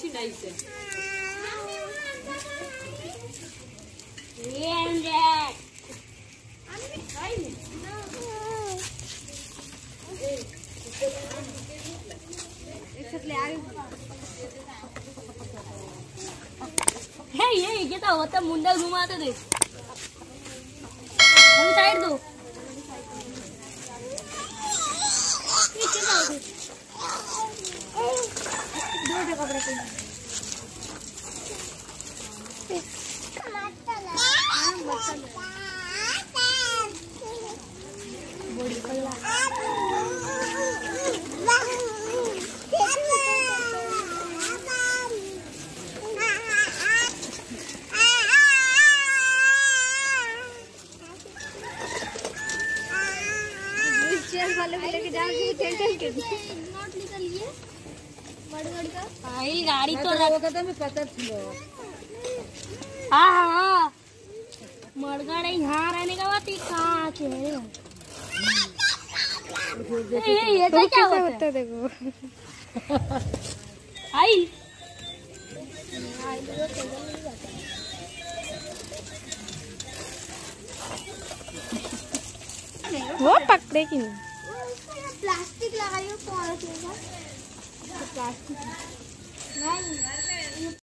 छिनाई से ये तो होता मुंडा घुमाते थे साइड दो गाड़ी तो पता हाँ मड़गड़ यहाँ रहने का बात ये तो क्या होता है देखो आई वो पकड़े कि नहीं प्लास्टिक लगाई हो प्लास्टिक नहीं।